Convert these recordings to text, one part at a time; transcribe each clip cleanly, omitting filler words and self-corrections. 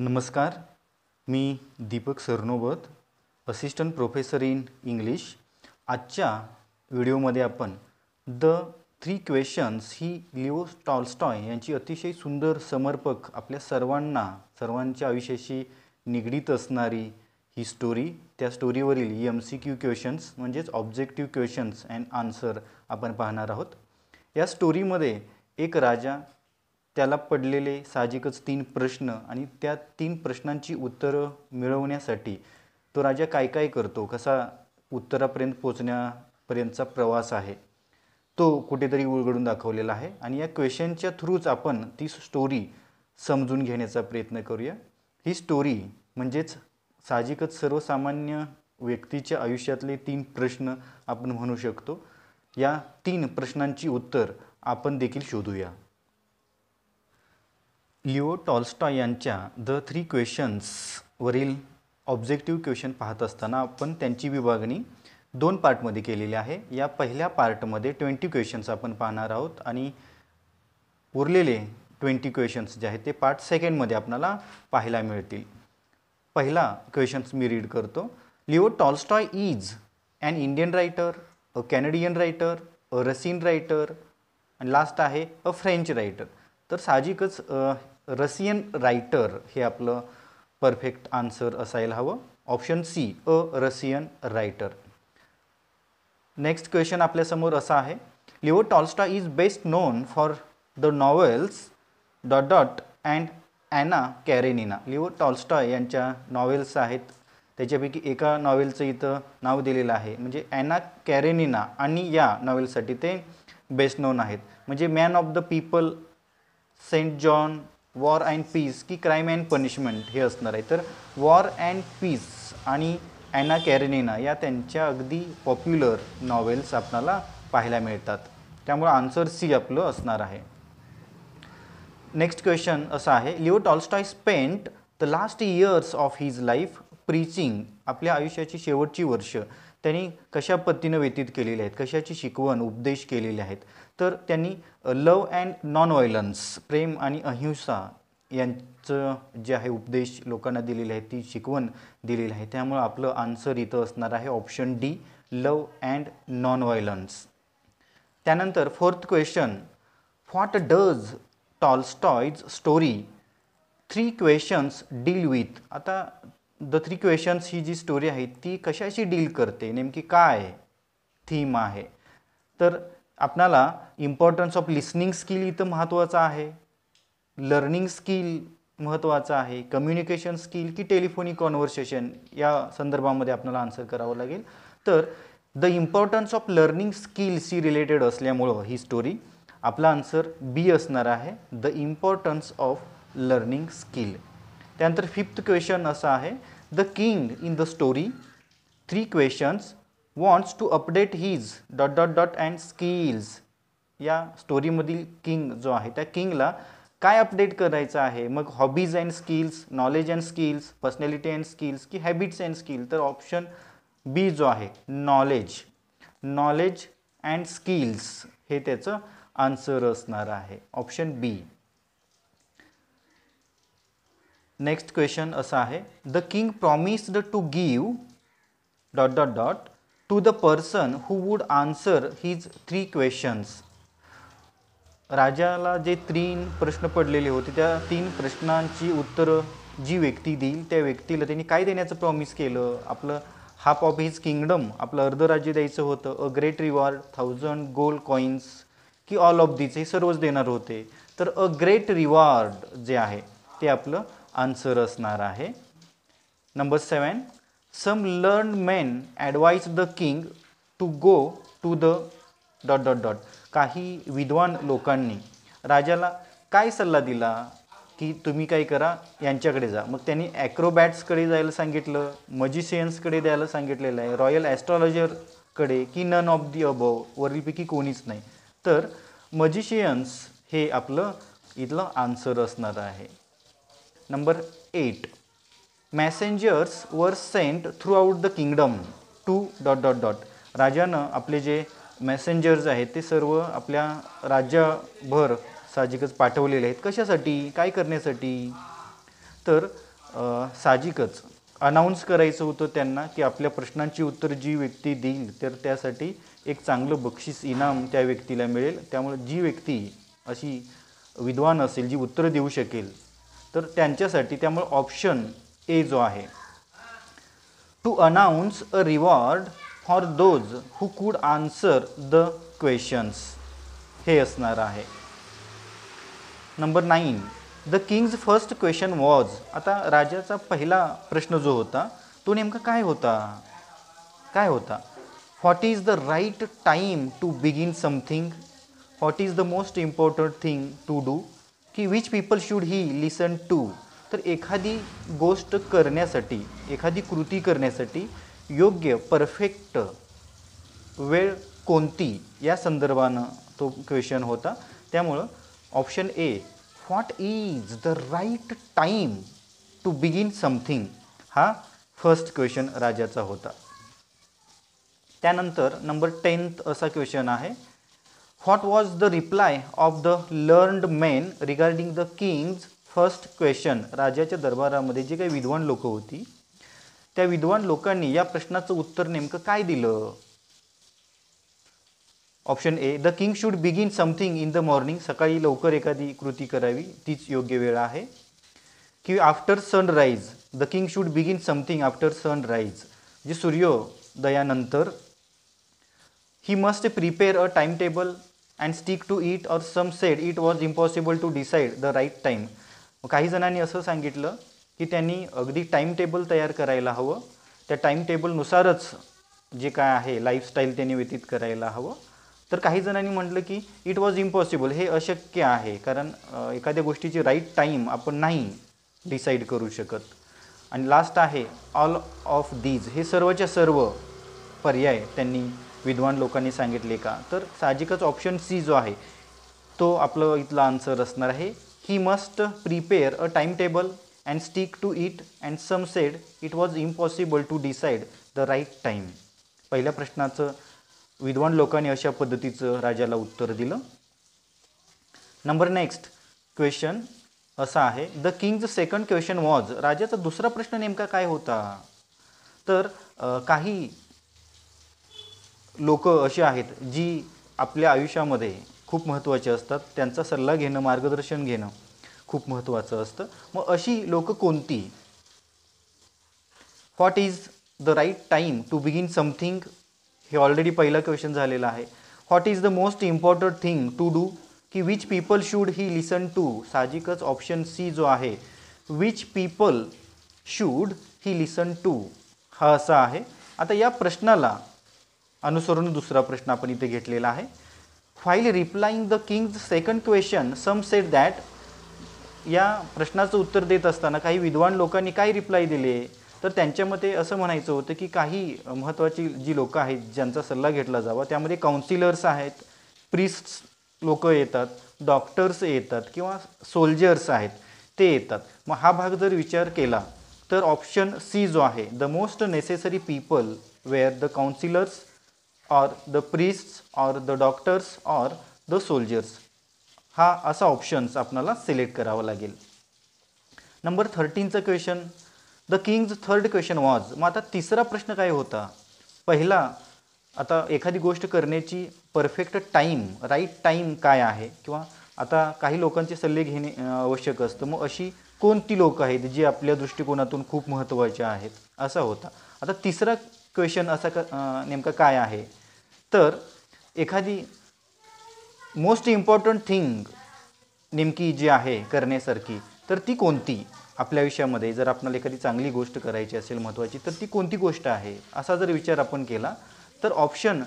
नमस्कार, मी Deepak Sarnobat, assistant professor in English. आजच्या व्हिडिओमध्ये आपण द थ्री क्वेश्चन्स ही लिओ टॉल्स्टॉय यांची अतिशय सुंदर, समर्पक, आपल्या सर्वांच्या आयुष्याशी निगडीत असणारी ही स्टोरी, त्या स्टोरीवरील MCQ क्वेश्चन्स म्हणजेच ऑब्जेक्टिव्ह क्वेश्चन्स अँड आन्सर आपण पाहणार आहोत। या स्टोरीमध्ये एक राजा, त्याला पडलेले साहजिकच 3 प्रश्न आणि त्या 3 प्रश्नांची उत्तरं मिळवण्यासाठी तो राजा काय काय करतो, कसा उत्तरापर्यंत पोहोचण्यापर्यंतचा प्रवास आहे तो कुठेतरी उलगडून दाखवलेला आहे। आणि या क्वेश्चनच्या थ्रूच आपण ती स्टोरी समजून घेण्याचा प्रयत्न करूया। ही स्टोरी म्हणजेच साहजिकच सर्वसामान्य व्यक्तीच्या आयुष्यातले 3 प्रश्न आपण म्हणू शकतो। या 3 प्रश्नांची उत्तर आपण देखील शोधूया। लिओ टॉल्स्टॉय यांच्या द थ्री क्वेश्चन्स वरील ऑब्जेक्टिव्ह क्वेश्चन पाहत असताना आपण त्यांची विभागणी 2 पार्टमध्ये केलेली आहे। या पहिल्या पार्टमध्ये 20 क्वेश्चन्स आपण पाहणार आहोत आणि उरलेले 20 क्वेश्चन्स जे आहेत ते पार्ट सेकंडमध्ये आपल्याला पाहायला मिळतील। पहिला क्वेश्चन्स मी रीड करतो। Leo Tolstoy is an Indian writer, a Canadian writer, a Russian writer आणि लास्ट आहे अ फ्रेंच रायटर। तर साहजिकच रशियन रायटर हे आपलं परफेक्ट आन्सर असायला हवं, option C, a Russian writer. Next question आपल्यासमोर असा आहे, Leo Tolstoy is best known for the novels .. and Anna Karenina. Leo Tolstoy यांच्या नॉवेल्स आहेत, त्याच्यापैकी एका नॉवेलचं इथं नाव दिलेलं आहे म्हणजे ॲना कॅरेनिना, आणि या नॉवेलसाठी ते बेस्ट नोन आहेत। म्हणजे man of the people, Saint John, war and peace की क्राईम अँड पनिशमेंट हे असणार आहे। तर वॉर अँड पीस आणि ॲना कॅरेनिना या त्यांच्या अगदी पॉप्युलर नॉवेल्स आपल्याला पाहायला मिळतात, त्यामुळे आन्सर सी आपलं असणार आहे। नेक्स्ट क्वेश्चन असा आहे, Leo Tolstoy spent the last years of his life preaching. आपल्या आयुष्याची शेवटची वर्ष त्यांनी कशा पद्धतीने व्यतीत केलेले आहेत, कशाची शिकवण, उपदेश केलेले आहेत, तर त्यांनी लव अँड नॉन व्हायलन्स, प्रेम आणि अहिंसा यांचं जे आहे उपदेश लोकांना दिलेले आहे, ती शिकवण दिलेली आहे, त्यामुळे आपलं आन्सर इथं असणार आहे option D, love and non violence. त्यानंतर fourth question, what does Tolstoy's story three questions deal with. आता द थ्री क्वेश्चन्स ही जी स्टोरी आहे ती कशाशी डील करते, नेमकी काय थीम आहे, तर आपल्याला इम्पॉर्टन्स ऑफ लिसनिंग स्किल इथं महत्त्वाचं आहे, लर्निंग स्किल महत्त्वाचं आहे, कम्युनिकेशन स्किल की टेलिफोनिक कॉन्व्हर्सेशन या संदर्भामध्ये आपल्याला आन्सर करावं लागेल। तर the importance of learning skills ही रिलेटेड असल्यामुळं ही स्टोरी, आपला आन्सर बी असणार आहे, the importance of learning skill. त्यानंतर फिफ्थ क्वेश्चन असा आहे, the king in the story three questions wants to update his ... and skills. या स्टोरीमधील किंग जो आहे त्या किंगला काय अपडेट करायचं आहे, मग hobbies and skills, knowledge and skills, personality and skills की हॅबिट्स अँड स्किल, तर ऑप्शन बी जो आहे नॉलेज अँड स्किल्स हे त्याचं आन्सर असणार आहे, ऑप्शन बी। नेक्स्ट क्वेश्चन असा आहे, the king promised to give ... to the person who would answer his three questions. राजाला जे 3 प्रश्न पडलेले होते त्या 3 प्रश्नांची उत्तरं जी व्यक्ती देईल त्या व्यक्तीला त्यांनी काय देण्याचं प्रॉमिस केलं, आपलं हाफ ऑफ हिज किंगडम, आपलं अर्ध राज्य द्यायचं होतं, a great reward, 1000 gold coins की ऑल ऑफ दीज, हे सर्वच देणार होते, तर अ ग्रेट रिवॉर्ड जे आहे ते आपलं आन्सर असणार आहे। Number 7, some learn men advise the king to go to the ... काही विद्वान लोकांनी राजाला काय सल्ला दिला की तुम्ही काय करा, यांच्याकडे जा। मग त्यांनी ॲक्रोबॅट्सकडे जायला सांगितलं, मजिशियन्सकडे द्यायला सांगितलेलं आहे, रॉयल ॲस्ट्रॉलॉजरकडे, की नन ऑफ दी अबव, वरीलपैकी कोणीच नाही, तर मजिशियन्स हे आपलं इथलं आन्सर असणार आहे। Number 8, messengers were sent throughout the kingdom to ... राजानं आपले जे मॅसेंजर्स आहेत ते सर्व आपल्या राज्याभर साहजिकच पाठवलेले आहेत, कशासाठी, काय करण्यासाठी, तर साहजिकच अनाऊन्स करायचं होतं त्यांना की आपल्या प्रश्नांची उत्तर जी व्यक्ती देईल तर त्यासाठी एक चांगलं बक्षीस इनाम त्या व्यक्तीला मिळेल। त्यामुळे जी व्यक्ती अशी विद्वान असेल जी उत्तर देऊ शकेल तर त्यांच्यासाठी त्यामुळे ऑप्शन ए जो आहे to announce a reward for those who could answer the questions हे असणार आहे। Number 9 the king's first question was, आता राजाचा पहिला प्रश्न जो होता तो नेमका काय होता what is the right time to begin something, what is the most important thing to do, की which people should he listen to, तर एखादी गोष्ट करण्यासाठी एखादी कृती करण्यासाठी योग्य परफेक्ट वेळ कोणती या संदर्भानं तो क्वेश्चन होता। त्यामुळं option A what is the right time to begin something हा फर्स्ट क्वेश्चन राजाचा होता। त्यानंतर नंबर 10 असा क्वेश्चन आहे what was the reply of the learned men regarding the king's first question, राजाच्या दरबारामध्ये जे काही विद्वान लोक होती त्या विद्वान लोकांनी या प्रश्नाचं उत्तर नेमकं काय दिलं। Option A the king should begin something in the morning, सकाळी लवकर एखादी कृती करावी तीच योग्य वेळ आहे, की after sunrise the king should begin something after sunrise, जे सूर्योदयानंतर, he must prepare a time table and stick to it or some said it was impossible to decide the right time, काही जणांनी असं सांगितलं की त्यांनी अगदी टाइम टेबल तयार करायला हवं, त्या टाइम टेबलनुसारच जे काय आहे लाईफस्टाईल त्यांनी व्यतीत करायला हवं, तर काही जणांनी म्हटलं की इट वॉज इम्पॉसिबल, हे अशक्य आहे कारण एखाद्या गोष्टीची राईट टाइम आपण नाही डिसाईड करू शकत। आणि लास्ट आहे ऑल ऑफ दीज, हे सर्वच्या सर्व पर्याय त्यांनी विद्वान लोकांनी सांगितले का, तर साहजिकच ऑप्शन सी जो आहे तो आपलं इथला आन्सर असणार आहे, he must prepare a time table and stick to it and some said it was impossible to decide the right time, पहिल्या प्रश्नाचं विद्वान लोकांनी अशा पद्धतीचं राजाला उत्तर दिलं। नंबर नेक्स्ट क्वेश्चन असा आहे the king's second question was, राजाचा दुसरा प्रश्न नेमका काय होता, तर काही लोक असे आहेत जी आपल्या आयुष्यामध्ये खूप महत्त्वाचे असतात, त्यांचा सल्ला घेणं मार्गदर्शन घेणं खूप महत्त्वाचं असतं, मग अशी लोक कोणती, what is the right time to begin something हे ऑलरेडी पहिला क्वेश्चन झालेला आहे, what is the most important thing to do, की which people should he listen to, साहजिकच ऑप्शन सी जो आहे which people should he listen to हा असा आहे। आता या प्रश्नाला अनुसरून दुसरा प्रश्न आपण इथे घेतलेला आहे, while replying the king's second question some said that, या प्रश्नाचं उत्तर देत असताना काही विद्वान लोकांनी काय रिप्लाय दिले, तर त्यांच्या मते असं म्हणायचं होतं की काही महत्त्वाची जी लोकं आहेत ज्यांचा सल्ला घेतला जावा, त्यामध्ये काउन्सिलर्स आहेत, प्रिस्ट्स लोक येतात, डॉक्टर्स येतात किंवा सोल्जर्स आहेत ते येतात, मग हा भाग जर विचार केला तर ऑप्शन सी जो आहे the most necessary people were the counsellors or the priests or the doctors or the soldiers हा असा ऑप्शन्स आपल्याला सिलेक्ट करावा लागेल। नंबर 13चा question the king's third question was, मग आता तिसरा प्रश्न काय होता, पहिला आता एखादी गोष्ट करण्याची परफेक्ट टाईम राईट टाईम काय आहे, किंवा आता काही लोकांचे सल्ले घेणे आवश्यक असतं, मग अशी कोणती लोक आहेत जी आपल्या दृष्टिकोनातून खूप महत्त्वाचे आहेत असा होता। आता तिसरा क्वेश्चन असा नेमका काय आहे, तर एखादी मोस्ट इम्पॉर्टंट थिंग नेमकी जी आहे करण्यासारखी, तर ती कोणती आपल्या आयुष्यामध्ये, जर आपल्याला एखादी चांगली गोष्ट करायची असेल महत्त्वाची तर ती कोणती गोष्ट आहे असा जर विचार आपण केला तर ऑप्शन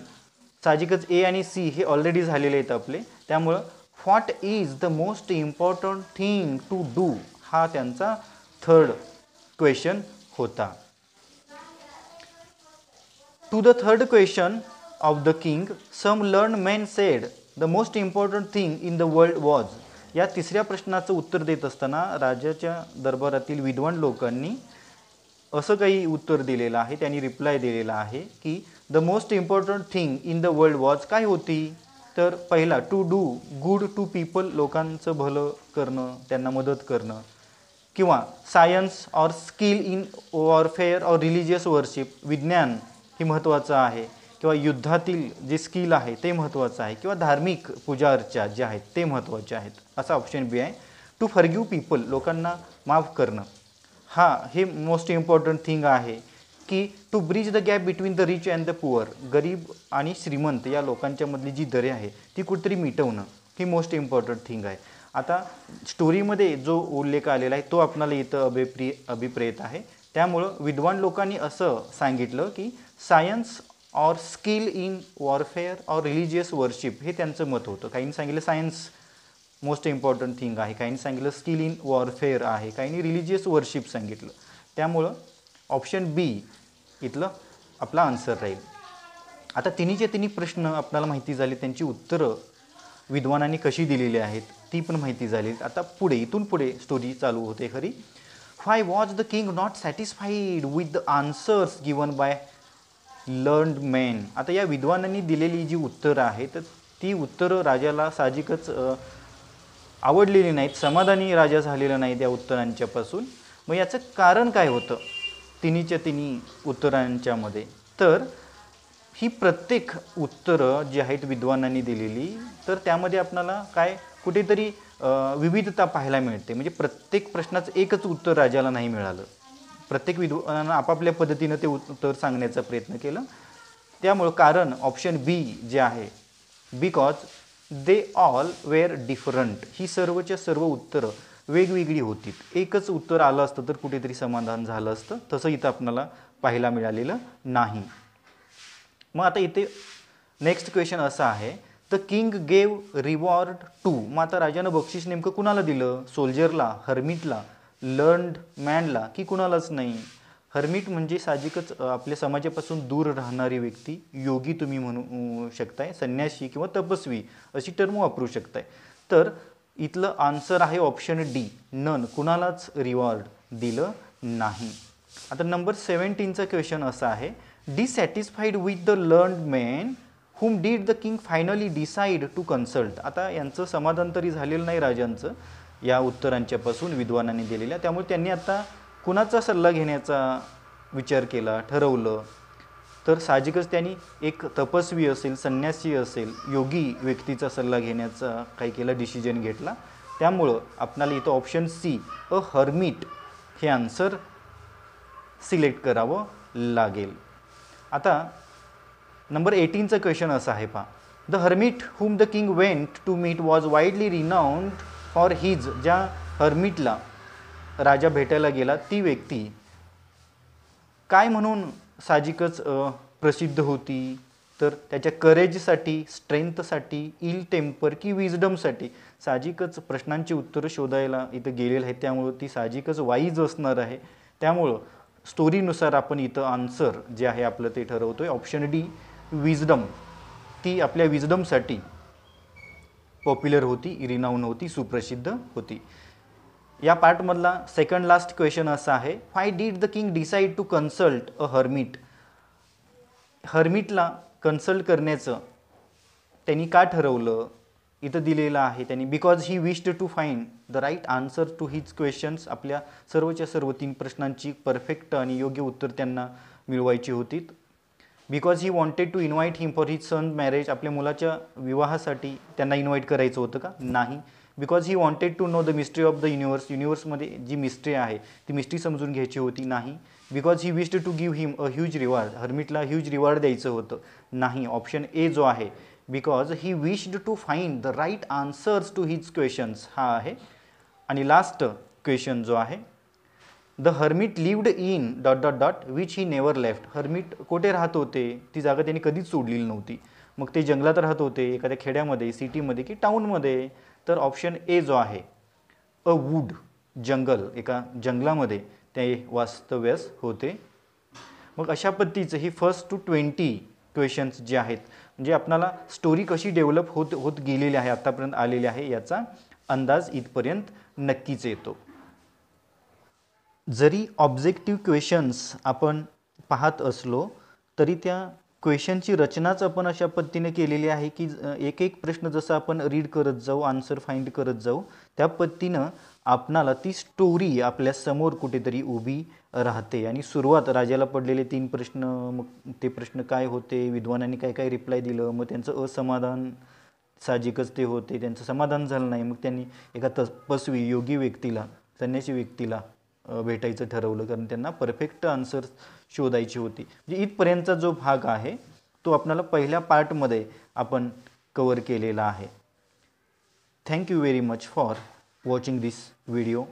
साहजिकच ए आणि सी हे ऑलरेडी झालेले आहेत आपले, त्यामुळं what is the most important thing to do हा त्यांचा थर्ड क्वेश्चन होता। To the third question of the king some learn men said the most important thing in the world was, या तिसऱ्या प्रश्नाचं उत्तर देत असताना राजाच्या दरबारातील विद्वान लोकांनी असं काही उत्तर दिलेलं आहे, त्यांनी रिप्लाय दिलेला आहे की the most important thing in the world was काय होती, तर पहिला to do good to people, लोकांचं भलं करणं त्यांना मदत करणं, किंवा science or skill in warfare or religious worship, विज्ञान हे महत्त्वाचं आहे, किंवा युद्धातील जे स्किल आहे ते महत्त्वाचं आहे, किंवा धार्मिक पूजा अर्चा जे आहेत ते महत्त्वाचे आहेत, असा ऑप्शन बी आहे. टू फॉरगिव पीपल, लोकांना माफ करणं, हा हे मोस्ट इम्पॉर्टंट थिंग आहे की to bridge the gap between the rich and the poor, गरीब आणि श्रीमंत या लोकांच्यामधली जी दरी आहे ती कुठेतरी मिटवणं ही मोस्ट इम्पॉर्टंट थिंग आहे. आता स्टोरीमध्ये जो उल्लेख आलेला आहे तो आपल्याला इथं अभिप्रेत आहे. त्यामुळं विद्वान लोकांनी असं सांगितलं की science or skill in warfare or religious worship हे त्यांचं मत होतं. काहींनी सांगितलं सायन्स मोस्ट इम्पॉर्टंट थिंग आहे, काहींनी सांगितलं स्किल इन वॉरफेअर आहे, काहींनी रिलिजियस वर्शिप सांगितलं. त्यामुळं ऑप्शन बी इथलं आपला आन्सर राहील. आता तिन्हीचे तिन्ही प्रश्न आपल्याला माहिती झाले, त्यांची उत्तरं विद्वानांनी कशी दिलेली आहेत ती पण माहिती झाली. आता पुढे इथून पुढे स्टोरी चालू होते खरी. Why was the king not satisfied with the answers given by learned men. आता या विद्वानांनी दिलेली जी उत्तरं आहेत ती उत्तरं राजाला साहजिकच आवडलेली नाहीत, समाधानी राजा झालेला नाही त्या उत्तरांच्यापासून. मग याचं कारण काय होतं तिन्हीच्या तिन्ही उत्तरांच्यामध्ये, तर ही प्रत्येक उत्तरं जी आहेत विद्वानांनी दिलेली, तर त्यामध्ये आपल्याला काय कुठेतरी विविधता पाहायला मिळते. म्हणजे प्रत्येक प्रश्नाचं एकच उत्तर राजाला नाही मिळालं, प्रत्येक विद्वानानं आपापल्या पद्धतीनं ते उत्तर सांगण्याचा प्रयत्न केला. त्यामुळं कारण ऑप्शन बी जे आहे, because they all were different, ही सर्वच्या सर्व उत्तरं वेगवेगळी होती. एकच उत्तर आलं असतं तर कुठेतरी समाधान झालं असतं, तसं इथं आपल्याला पाहायला मिळालेलं नाही. मग आता इथे नेक्स्ट क्वेश्चन असा आहे, the king gave reward to. मग आता राजानं बक्षीस नेमकं कुणाला दिलं, सोल्जरला, हर्मिटला, लर्न्ड मॅनला की कुणालाच नाही. हर्मिट म्हणजे साहजिकच आपल्या समाजापासून दूर राहणारी व्यक्ती, योगी तुम्ही म्हणू शकताय, संन्यासी किंवा तपस्वी अशी टर्म वापरू शकताय. तर इथलं आन्सर आहे ऑप्शन डी, नन, कुणालाच रिवॉर्ड दिलं नाही. आता नंबर 17चा क्वेश्चन असा आहे, dissatisfied with the learned men whom did the king finally decide to consult. आता यांचं समाधान तरी झालेलं नाही राजांचं या उत्तरांच्यापासून विद्वानांनी दिलेल्या, त्यामुळे त्यांनी आता कुणाचा सल्ला घेण्याचा विचार केला, ठरवलं. तर साहजिकच त्यांनी एक तपस्वी असेल, संन्यासी असेल, योगी व्यक्तीचा सल्ला घेण्याचा काय केला, डिसिजन घेतला. त्यामुळं आपणाला इथं ऑप्शन सी, अ हर्मिट, हे आन्सर सिलेक्ट करावं लागेल. आता नंबर 18चा क्वेश्चन असा आहे पहा, the hermit whom the king went to meet was widely renowned for his. ज्या हर्मिटला राजा भेटायला गेला ती व्यक्ती काय म्हणून साहजिकच प्रसिद्ध होती, तर त्याच्या करेजसाठी, स्ट्रेंथसाठी, इल टेम्पर की विजडमसाठी. साहजिकच प्रश्नांची उत्तरं शोधायला इथं गेलेलं आहे, त्यामुळं ती साहजिकच वाईज असणार आहे. त्यामुळं स्टोरीनुसार आपण इथं आन्सर जे आहे आपलं ते ठरवतो आहे, ऑप्शन डी, विजडम. ती आपल्या विजडमसाठी पॉप्युलर होती, रिनाउन होती, सुप्रसिद्ध होती. या पार्टमधला सेकंड लास्ट क्वेश्चन असा आहे, why did the king decide to consult a hermit. हर्मिटला कन्सल्ट करण्याचं त्यांनी का ठरवलं, इथं दिलेलं आहे त्यांनी, because he wished to find the right answer to his questions. आपल्या सर्वच्या सर्व तीन प्रश्नांची परफेक्ट आणि योग्य उत्तर त्यांना मिळवायची होती. Because he wanted to invite him for his son marriage. आपल्या मुलाच्या विवाहासाठी त्यांना इन्व्हाइट करायचं होतं का, नाही. Because he wanted to know the mystery of the universe, युनिवर्समध्ये जी मिस्ट्री आहे ती मिस्ट्री समजून घ्यायची होती, नाही. Because he wished to give him a huge reward, हर्मिटला ह्यूज रिवॉर्ड द्यायचं होतं, नाही. ऑप्शन ए जो आहे, because he wished to find the right answers to his questions, हा आहे. आणि लास्ट क्वेश्चन जो आहे, the hermit lived in ... which he never left. Hermit कुठे राहत होते, ती जागा त्यांनी कधीच सोडलेली नव्हती. मग ते जंगलात राहत होते, एखाद्या खेड्यामध्ये, सिटीमध्ये की टाऊनमध्ये. तर ऑप्शन ए जो आहे, अ वूड, जंगल, एका जंगलामध्ये ते वास्तव्यास होते. मग अशा पद्धतीचं ही फर्स्ट टू 20 क्वेश्चन्स जे आहेत, म्हणजे आपणाला स्टोरी कशी डेव्हलप होत गेलेली आहे, आतापर्यंत आलेली आहे, याचा अंदाज इथपर्यंत नक्कीच येतो. जरी ऑब्जेक्टिव्ह क्वेश्चन्स आपण पाहत असलो तरी त्या क्वेश्चनची रचनाच आपण अशा पद्धतीने केलेली आहे की एक एक प्रश्न जसा आपण रीड करत जाऊ, आन्सर फाइंड करत जाऊ, त्या पद्धतीने आपणाला ती स्टोरी आपल्या समोर कुठेतरी उभी राहते। आणि सुरुवात राजाला पडलेले 3 प्रश्न, मग ते प्रश्न काय होते, विद्वानांनी काय काय रिप्लाय दिलं, मग त्यांचं असमाधान साजिकच ते होते, त्यांचं समाधान झालं नाही, मग त्यांनी एका तपस्वी योगी व्यक्तीला, संन्यासी व्यक्तीला भेटायचं ठरवलं कारण त्यांना परफेक्ट आन्सर शोधायची होती। म्हणजे इथपर्यंतचा जो भाग आहे तो आपल्याला पहिल्या पार्ट मध्ये आपण कव्हर केलेला आहे। Thank you very much for watching this video.